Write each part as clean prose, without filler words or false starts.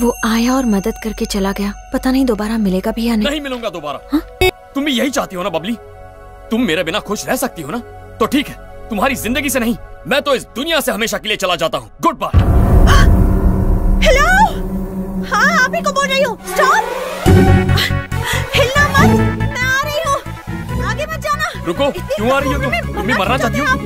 वो आया और मदद करके चला गया, पता नहीं दोबारा मिलेगा भी या नहीं। नहीं मिलूंगा दोबारा। तुम भी यही चाहती हो ना बबली? तुम मेरे बिना खुश रह सकती हो ना, तो ठीक है, तुम्हारी जिंदगी से नहीं, मैं तो इस दुनिया से हमेशा के लिए चला जाता हूँ। Good bye. हेलो, हाँ आप ही को बोल रही हूँ। स्टॉप, हिलना मत, मैं आ रही हूँ, आगे मत जाना। रुको, क्यों आ रही हो तुम? मरना चाहती हो?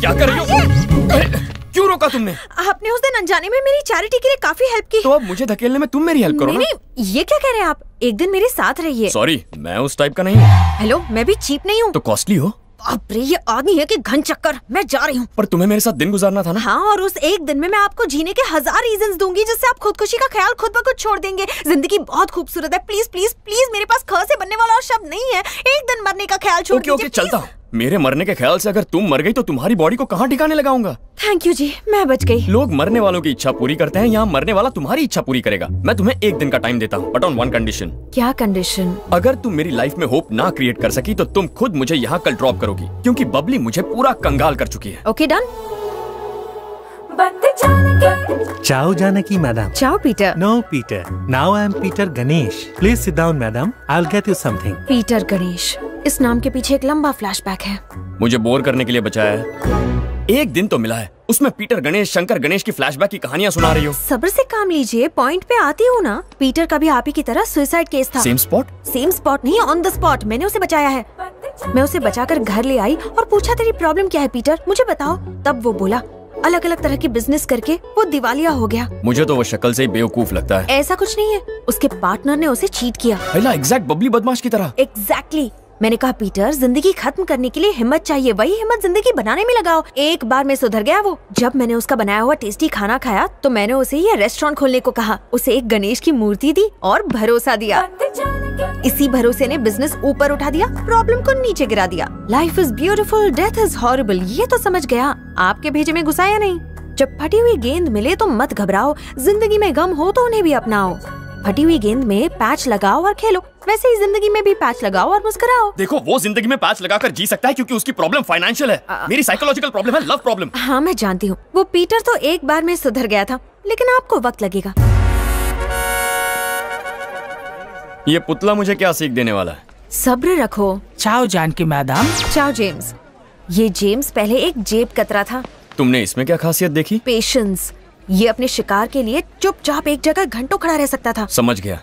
क्या कर रही हो? क्यों रोका तुमने? आपने उस दिन अनजाने में मेरी चैरिटी के लिए काफी हेल्प की। तो अब मुझे धकेलने में तुम मेरी हेल्प करो। नहीं, ये क्या कह रहे हैं आप? एक दिन मेरे साथ रहिए। सॉरी, मैं उस टाइप का नहीं हूँ। हेलो, मैं भी चीप नहीं हूँ। तो कॉस्टली हो? बाप रे, ये आदमी है कि घन चक्कर। मैं जा रही हूँ। पर तुम्हें मेरे साथ दिन गुजारना था ना। हाँ, और उस एक दिन में मैं आपको जीने के 1000 रीजन दूंगी जिससे आप खुदकुशी का ख्याल खुद ब खुद छोड़ देंगे। जिंदगी बहुत खूबसूरत है, प्लीज प्लीज प्लीज, मेरे पास ख से बनने वाला और शब्द नहीं है। एक दिन मरने का ख्याल छोड़ दीजिए। चलता हूँ। मेरे मरने के ख्याल से अगर तुम मर गई तो तुम्हारी बॉडी को कहाँ ठिकाने लगाऊंगा। थैंक यू जी, मैं बच गई। लोग मरने वालों की इच्छा पूरी करते हैं, यहाँ मरने वाला तुम्हारी इच्छा पूरी करेगा। मैं तुम्हें एक दिन का टाइम देता हूँ, बट ऑन वन कंडीशन। क्या कंडीशन? अगर तुम मेरी लाइफ में होप ना क्रिएट कर सकी तो तुम खुद मुझे यहाँ कल ड्रॉप करोगी, क्योंकि बबली मुझे पूरा कंगाल कर चुकी है। Okay done. Ciao Janaki madam. Ciao Peter. No Peter. Now I am Peter Ganesh. Please sit down madam. I'll get you something. Peter Ganesh. इस नाम के पीछे एक लंबा फ्लैशबैक है। मुझे बोर करने के लिए बचाया है। एक दिन तो मिला है, उसमें पीटर गणेश, शंकर गणेश की फ्लैशबैक की कहानियाँ सुना रही हो। सब्र से काम लीजिए, पॉइंट पे आती हूँ ना। पीटर का भी आप ही की तरह सुसाइड केस था। Same spot? सेम स्पॉट नहीं, ऑन द स्पॉट। मैंने उसे बचाया है। मैं उसे बचाकर घर ले आई और पूछा तेरी प्रॉब्लम क्या है पीटर, मुझे बताओ। तब वो बोला अलग अलग तरह के बिजनेस करके वो दिवालिया हो गया। मुझे तो वो शक्ल से ही बेवकूफ लगता है। ऐसा कुछ नहीं है, उसके पार्टनर ने उसे चीट किया। एग्जैक्ट, बबली बदमाश की तरह। एग्जैक्टली। मैंने कहा पीटर, जिंदगी खत्म करने के लिए हिम्मत चाहिए, वही हिम्मत जिंदगी बनाने में लगाओ। एक बार में सुधर गया वो। जब मैंने उसका बनाया हुआ टेस्टी खाना खाया तो मैंने उसे ये रेस्टोरेंट खोलने को कहा। उसे एक गणेश की मूर्ति दी और भरोसा दिया। इसी भरोसे ने बिजनेस ऊपर उठा दिया, प्रॉब्लम को नीचे गिरा दिया। Life is beautiful, death is horrible, ये तो समझ गया। आपके भेजे में घुसा या नहीं? जब फटी हुई गेंद मिले तो मत घबराओ, जिंदगी में गम हो तो उन्हें भी अपनाओ। फटी हुई गेंद में पैच लगाओ और खेलो, वैसे ही जिंदगी में भी पैच लगाओ और मुस्कुराओ। देखो, वो जिंदगी में पैच लगाकर जी सकता है क्योंकि उसकी प्रॉब्लम फाइनेंशियल है। मेरी साइकोलॉजिकल प्रॉब्लम है, लव प्रॉब्लम। हाँ मैं जानती हूँ, वो पीटर तो एक बार में सुधर गया था, लेकिन आपको वक्त लगेगा। ये पुतला मुझे क्या सीख देने वाला है? सब्र रखो। Ciao Janaki madam. Ciao James. ये जेम्स पहले एक जेब कतरा था। तुमने इसमें क्या खासियत देखी? पेशेंस। ये अपने शिकार के लिए चुपचाप एक जगह घंटों खड़ा रह सकता था। समझ गया।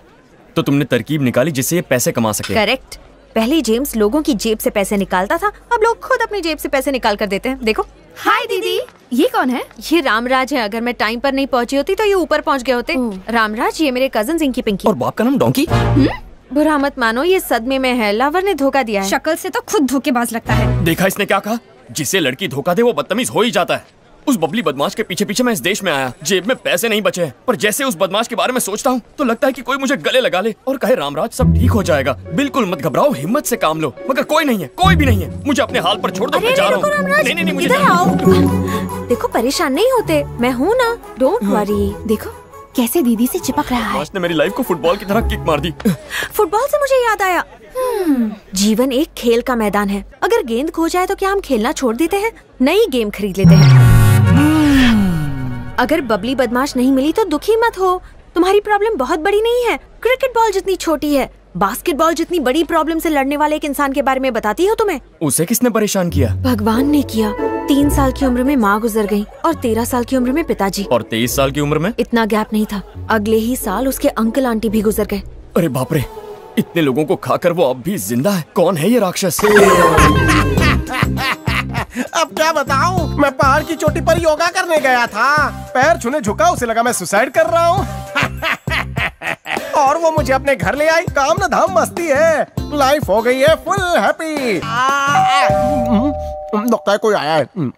तो तुमने तरकीब निकाली जिससे ये पैसे कमा सके। करेक्ट। पहले जेम्स लोगों की जेब से पैसे निकालता था, अब लोग खुद अपनी जेब से पैसे निकाल कर देते हैं। देखो। हाय दीदी। ये कौन है? ये रामराज है। अगर मैं टाइम पर नहीं पहुंची होती तो ये ऊपर पहुंच गए होते। रामराज, ये मेरे कजन जिंकी पिंकी। और बाप का नाम डोंकी। बुरा मत मानो, ये सदमे में है, लवर ने धोखा दिया है। शक्ल से तो खुद धोखेबाज लगता है। देखा इसने क्या कहा, जिसे लड़की धोखा दे वो बदतमीज हो ही जाता है। उस बबली बदमाश के पीछे पीछे मैं इस देश में आया, जेब में पैसे नहीं बचे, पर जैसे उस बदमाश के बारे में सोचता हूँ तो लगता है कि कोई मुझे गले लगा ले और कहे रामराज सब ठीक हो जाएगा, बिल्कुल मत घबराओ, हिम्मत से काम लो। मगर कोई नहीं है, कोई भी नहीं है। मुझे अपने हाल पर छोड़ दो, मैं जा रहा हूँ। देखो परेशान नहीं होते, मैं हूँ ना, डोंट वरी। देखो कैसे दीदी से चिपक रहा है। उसने मेरी लाइफ को फुटबॉल की तरह किक मार दी। फुटबॉल से मुझे याद आया, जीवन एक खेल का मैदान है। अगर गेंद खो जाए तो क्या हम खेलना छोड़ देते हैं? नई गेम खरीद लेते हैं। अगर बबली बदमाश नहीं मिली तो दुखी मत हो, तुम्हारी प्रॉब्लम बहुत बड़ी नहीं है। क्रिकेट बॉल जितनी छोटी है, बास्केटबॉल जितनी बड़ी प्रॉब्लम से लड़ने वाले एक इंसान के बारे में बताती हो तुम्हें। उसे किसने परेशान किया? भगवान ने किया। 3 साल की उम्र में माँ गुजर गई और 13 साल की उम्र में पिताजी, और 23 साल की उम्र में। इतना गैप नहीं था, अगले ही साल उसके अंकल आंटी भी गुजर गए। अरे बाप रे, इतने लोगों को खाकर वो अब भी जिंदा है। कौन है ये राक्षस? अब क्या बताऊं? मैं पहाड़ की चोटी पर योगा करने गया था, पैर छूने झुका, उसे लगा मैं सुसाइड कर रहा हूँ। और वो मुझे अपने घर ले आई। काम ना धाम, मस्ती है, लाइफ हो गई है फुल हैप्पी। लगता है कोई आया है।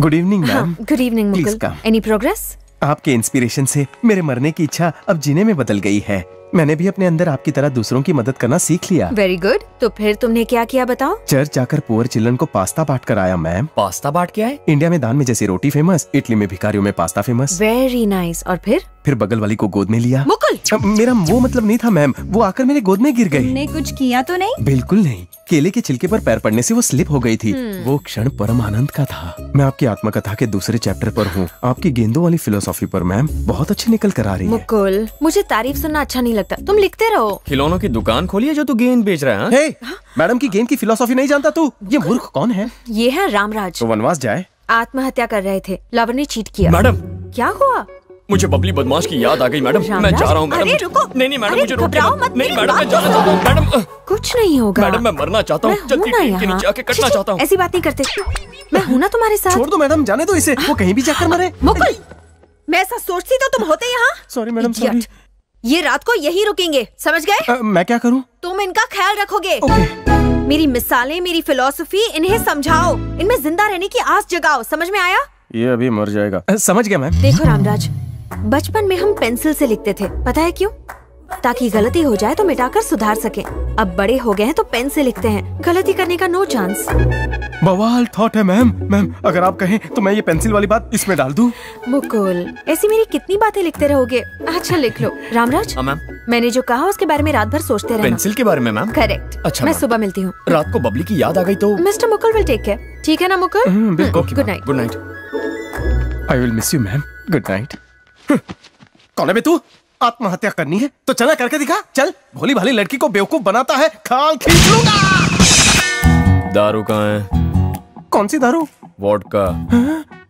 Good evening ma'am. Good evening Mukul. Any progress? आपके इंस्पिरेशन से मेरे मरने की इच्छा अब जीने में बदल गई है। मैंने भी अपने अंदर आपकी तरह दूसरों की मदद करना सीख लिया। Very good. तो फिर तुमने क्या किया बताओ? चर्च जाकर पुअर चिल्ड्रन को पास्ता बांट कर आया मैम। पास्ता बांट के आए? इंडिया में दान में जैसे रोटी फेमस, इटली में भिखारियों में पास्ता फेमस। Very nice. और फिर बगल वाली को गोद में लिया। मुकुल! मेरा वो मतलब नहीं था मैम, वो आकर मेरे गोद में गिर गई। तुमने कुछ किया तो नहीं? बिल्कुल नहीं। केले के छिलके पर पैर पड़ने से वो स्लिप हो गई थी। वो क्षण परम आनंद का था। मैं आपकी आत्मकथा के दूसरे चैप्टर पर हूँ, आपकी गेंदों वाली फिलोसॉफी पर मैम बहुत अच्छी निकल कर आ रही है। मुकुल, मुझे तारीफ सुनना अच्छा नहीं लगता, तुम लिखते रहो। खिलौनों की दुकान खोली है जो तू गेंद बेच रहा है। मैडम की गेंद की फिलोसॉफी नहीं जानता तू? ये मूर्ख कौन है? ये है रामराज। वनवास जाए, आत्महत्या कर रहे थे, लवर ने चीट किया। मैडम क्या हुआ? मुझे बबली बदमाश की याद आ गई मैडम। मैं जा रहा हूँ मैडम। अरे रुको। नहीं नहीं मैडम, मुझे घबराओ मत। नहीं मैडम, मैं जाना चाहता हूँ मैडम। कुछ नहीं होगा मैडम, मैं मरना चाहता हूँ। जल्दी ट्रेन के नीचे आके कटना चाहता हूँ। ऐसी बात नहीं करते, मैं हूँ ना तुम्हारे साथ। छोड़ दो मैडम, जाने दो इसे, वो कहीं भी जाकर मरे। मुकुल, मैं ऐसा सोचती तो तुम होते यहाँ। Sorry madam, sorry. ये रात को यही रुकेंगे, समझ गए? मैं क्या करूँ? तुम इनका ख्याल रखोगे। मेरी मिसालें, मेरी फिलोसफी, इन्हें समझाओ, इनमें जिंदा रहने की आस जगाओ, समझ में आया? ये अभी मर जाएगा। समझ गया मैम। देखो रामराज, बचपन में हम पेंसिल से लिखते थे, पता है क्यों? ताकि गलती हो जाए तो मिटाकर सुधार सके। अब बड़े हो गए हैं तो पेन से लिखते हैं, गलती करने का नो चांस। बवाल थॉट है मैम। मैम अगर आप कहें तो मैं ये पेंसिल वाली बात इसमें डाल दूं। मुकुल, ऐसी मेरी कितनी बातें लिखते रहोगे? अच्छा लिख लो। रामराज मैम, मैंने जो कहा उसके बारे में रात भर सोचते रहना। पेंसिल के बारे में मैम? करेक्ट। अच्छा, मैं सुबह मिलती हूँ। रात को बबली की याद आ गई तो? Mister Mukul will take care, ठीक है ना Mukul? Good night. Good night. I will miss you ma'am, good night. कौन है बे तू? आत्महत्या करनी है तो चला करके दिखा। चल, भोली भाली लड़की को बेवकूफ बनाता है, खाल खींच लूंगा। दारू कहाँ है? कौन सी दारू? वोडका।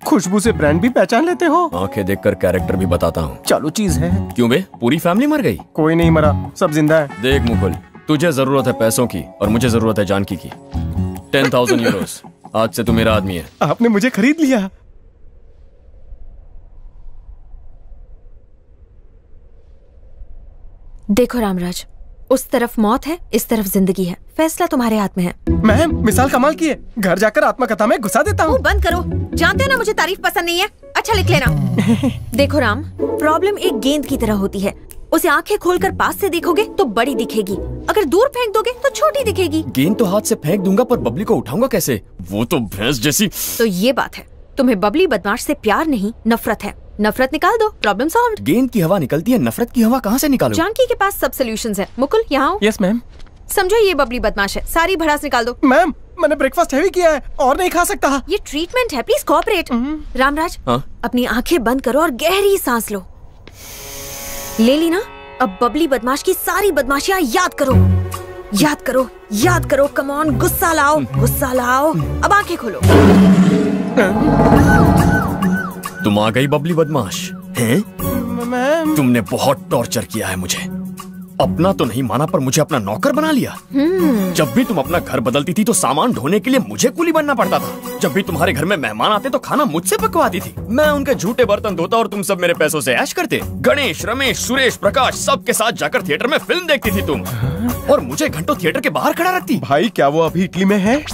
खुशबू से ब्रांड भी पहचान लेते हो? आंखें देखकर कैरेक्टर भी बताता हूँ। चालू चीज है। क्यों बे, पूरी फैमिली मर गई? कोई नहीं मरा, सब जिंदा है। देख मुकुल, तुझे जरूरत है पैसों की और मुझे जरूरत है जानकी की। 10,000 यूरोस, आज से तू मेरा आदमी है। आपने मुझे खरीद लिया। देखो रामराज, उस तरफ मौत है, इस तरफ जिंदगी है, फैसला तुम्हारे हाथ में है। मैम मिसाल कमाल की है, घर जाकर आत्मकथा में घुसा देता हूँ। बंद करो, जानते हो ना मुझे तारीफ पसंद नहीं है। अच्छा लिख लेना। देखो राम, प्रॉब्लम एक गेंद की तरह होती है, उसे आंखें खोलकर पास से देखोगे तो बड़ी दिखेगी, अगर दूर फेंक दोगे तो छोटी दिखेगी। गेंद तो हाथ से फेंक दूंगा पर बबली को उठाऊंगा कैसे? वो तो भैंस जैसी। तो ये बात है, तुम्हें बबली बदमाश से प्यार नहीं नफरत है, नफरत निकाल दो, प्रॉब्लम सॉल्व्ड। गेंद की हवा निकलती है, नफरत की हवा कहाँ से निकालो? जानकी के पास सब सॉल्यूशंस है। मुकुल यहाँ आओ। Yes ma'am. समझो ये बबली बदमाश है, सारी भड़ास निकाल दो। मैम मैंने ब्रेकफास्ट हैवी किया है और नहीं खा सकता। ये ट्रीटमेंट है, प्लीज कोऑपरेट। रामराज अपनी आंखें बंद करो और गहरी सांस लो। ले ली ना? अब बबली बदमाश की सारी बदमाशियाँ याद करो, याद करो, याद करो। कम ऑन, गुस्सा लाओ, गुस्सा लाओ। अब आंखें खोलो। तुम आ गई बबली बदमाश हैं? मैम तुमने बहुत टॉर्चर किया है मुझे, अपना तो नहीं माना पर मुझे अपना नौकर बना लिया। जब भी तुम अपना घर बदलती थी तो सामान ढोने के लिए मुझे कुली बनना पड़ता था। जब भी तुम्हारे घर में मेहमान आते तो खाना मुझसे पकवाती थी, मैं उनके झूठे बर्तन धोता और तुम सब मेरे पैसों से ऐश करते। गणेश, रमेश, सुरेश, प्रकाश सबके साथ जाकर थिएटर में फिल्म देखती थी तुम, और मुझे घंटों थिएटर के बाहर खड़ा रखती। भाई क्या वो अभी इटली में है?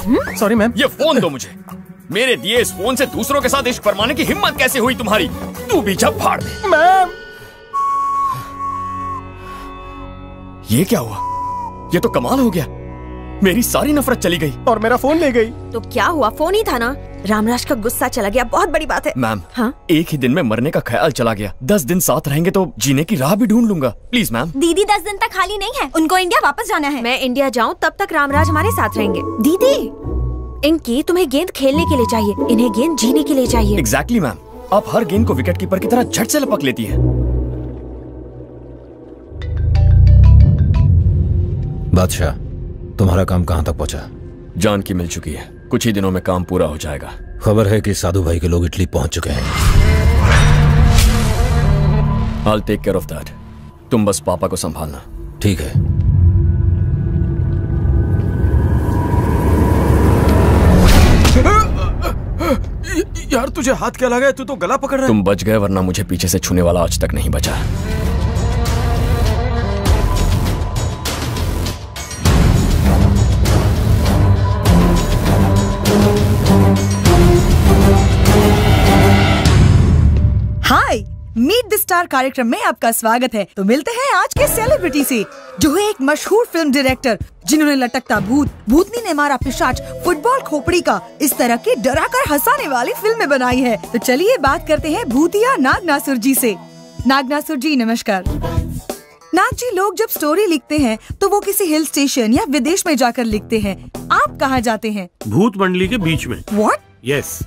Sorry ma'am. ये फोन दो मुझे। मेरे दिए इस फोन से दूसरों के साथ इश्क फरमाने की हिम्मत कैसे हुई तुम्हारी? तू भी जब फाड़ दे। मैम ये क्या हुआ? ये तो कमाल हो गया, मेरी सारी नफरत चली गई और मेरा फोन ले गई। तो क्या हुआ, फोन ही था ना। रामराज का गुस्सा चला गया, बहुत बड़ी बात है। मैम हाँ? एक ही दिन में मरने का ख्याल चला गया। 10 दिन साथ रहेंगे तो जीने की राह भी ढूंढ लूंगा। Please ma'am. दीदी 10 दिन तक खाली नहीं है, उनको इंडिया वापस जाना है। मैं इंडिया जाऊँ तब तक रामराज हमारे साथ रहेंगे। दीदी इनकी तुम्हें गेंद खेलने के लिए चाहिए, इन्हें गेंद जीने के लिए चाहिए। एग्जैक्टली मैम, आप हर गेंद को विकेटकीपर की तरह झट से लपक लेती हैं। बादशाह, तुम्हारा काम कहाँ तक पहुँचा? जानकी मिल चुकी है, कुछ ही दिनों में काम पूरा हो जाएगा। खबर है कि साधु भाई के लोग इटली पहुँच चुके हैं। I will take care of that. तुम बस पापा को संभालना। ठीक है। यार तुझे हाथ क्या लगा है? तू तो गला पकड़ रहा है। तुम बच गए, वरना मुझे पीछे से छूने वाला आज तक नहीं बचा। हाय, मीट द स्टार कार्यक्रम में आपका स्वागत है। तो मिलते हैं आज के सेलिब्रिटी से, जो है एक मशहूर फिल्म डायरेक्टर, जिन्होंने लटकता भूत, भूतनी ने मारा पिशाच, फुटबॉल खोपड़ी का, इस तरह की डराकर हंसाने वाली फिल्में बनाई है। तो चलिए बात करते हैं भूतिया नागनासुर जी से। नागनासुर जी नमस्कार। नाग जी, लोग जब स्टोरी लिखते हैं तो वो किसी हिल स्टेशन या विदेश में जाकर लिखते हैं, आप कहाँ जाते हैं? भूत मंडली के बीच में। व्हाट? यस,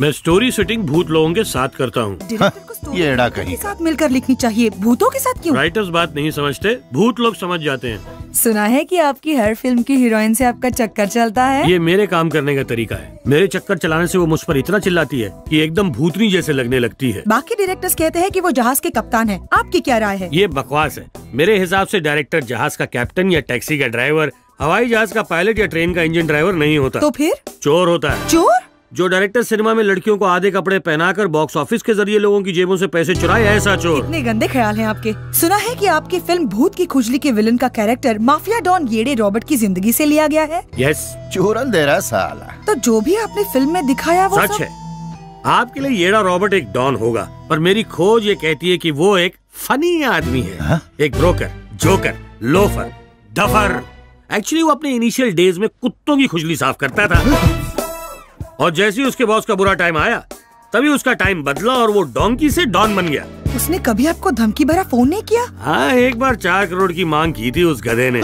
मैं स्टोरी सेटिंग भूत लोगों के साथ करता हूँ। ये एड़ा कहीं साथ मिलकर लिखनी चाहिए, भूतों के साथ क्यों? राइटर्स बात नहीं समझते, भूत लोग समझ जाते हैं। सुना है कि आपकी हर फिल्म की हीरोइन से आपका चक्कर चलता है। ये मेरे काम करने का तरीका है। मेरे चक्कर चलाने से वो मुझ पर इतना चिल्लाती है कि एकदम भूतनी जैसे लगने लगती है। बाकी डायरेक्टर्स कहते हैं कि वो जहाज के कप्तान है, आपकी क्या राय है? ये बकवास है। मेरे हिसाब से डायरेक्टर जहाज का कैप्टन या टैक्सी का ड्राइवर, हवाई जहाज का पायलट या ट्रेन का इंजन ड्राइवर नहीं होता। तो फिर? चोर होता है। चोर? जो डायरेक्टर सिनेमा में लड़कियों को आधे कपड़े पहनाकर बॉक्स ऑफिस के जरिए लोगों की जेबों से पैसे चुराए, ऐसा चोर। इतने गंदे ख्याल हैं आपके। सुना है कि आपकी फिल्म भूत की खुजली के विलन का कैरेक्टर माफिया डॉन येडे रॉबर्ट की जिंदगी से लिया गया है। यस, चोर अंधेरा साला। तो जो भी आपने फिल्म में दिखाया वो सच है। आपके लिए येडा रॉबर्ट एक डॉन होगा, पर मेरी खोज ये कहती है कि वो एक फनी आदमी है, एक broker, joker, loafer, duffer. Actually वो अपने इनिशियल डेज में कुत्तों की खुजली साफ करता था, और जैसे ही उसके बॉस का बुरा टाइम आया तभी उसका टाइम बदला और वो डोंकी से डॉन बन गया। उसने कभी आपको धमकी भरा फोन नहीं किया? हाँ, एक बार 4 करोड़ की मांग की थी उस गधे ने।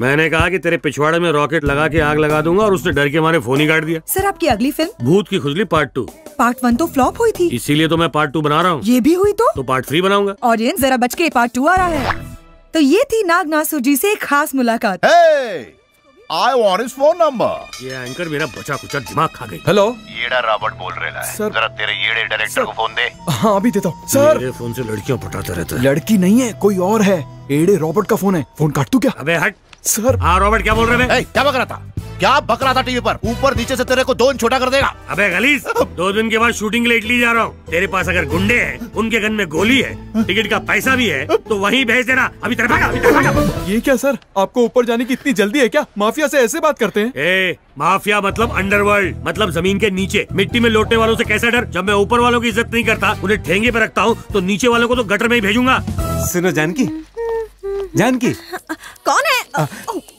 मैंने कहा कि तेरे पिछवाड़े में रॉकेट लगा के आग लगा दूंगा, और उसने डर के मारे फोन ही काट दिया। सर, आपकी अगली film Bhoot ki Khujli part 2। Part 1 तो फ्लॉप हुई थी, इसीलिए तो मैं पार्ट 2 बना रहा हूँ। ये भी हुई तो पार्ट 3 बनाऊंगा। ऑडियंस जरा बच के, पार्ट 2 आ रहा है। तो ये थी नागनासुर जी से एक खास मुलाकात। I want his phone number. ये एंकर मेरा बचा कुचा दिमाग खा गई। हेलो, येड़ा रॉबर्ट बोल रहा है। सर, जरा तेरे येड़े डायरेक्टर को फोन दे। हाँ, अभी देता हूँ। सर, मेरे फोन से लड़कियाँ पटाता रहता है। लड़की नहीं है, कोई और है। येड़े रॉबर्ट का फोन है, फोन काट तू क्या? अबे हट। सर, हाँ रॉबर्ट क्या बोल रहे हैं? क्या बक रहा था? क्या बक रहा था टीवी पर? ऊपर नीचे से तेरे को दोन छोटा कर देगा। अबे गलीस, 2 दिन के बाद शूटिंग के लिए इटली जा रहा हूँ। तेरे पास अगर गुंडे हैं, उनके गन में गोली है, टिकट का पैसा भी है, तो वहीं भेज देना। अभी तेरे भागा। ये क्या सर, आपको ऊपर जाने की इतनी जल्दी है क्या? माफिया से ऐसे बात करते हैं? माफिया मतलब अंडरवर्ल्ड, मतलब जमीन के नीचे मिट्टी में लौटने वालों से कैसा डर। जब मैं ऊपर वालों की इज्जत नहीं करता, उन्हें ठेंगे पे रखता हूँ, तो नीचे वालों को तो गटर में ही भेजूंगा। सुनो जानकी, जानकी कौन है?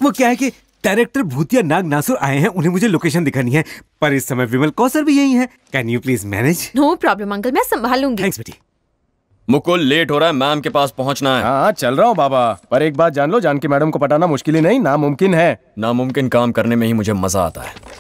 वो क्या है कि डायरेक्टर भूतिया नागनासुर आए हैं, उन्हें मुझे लोकेशन दिखानी है, पर इस समय विमल कौशल भी यही है। Can you please manage? No problem uncle, मैं संभाल लूंगी। थैंक्स बेटी। मुकुल लेट हो रहा है, मैम के पास पहुंचना है। हाँ, चल रहा हूँ बाबा, पर एक बात जान लो, जानकी मैडम को पटाना मुश्किल ही नहीं नामुमकिन है। नामुमकिन काम करने में ही मुझे मजा आता है।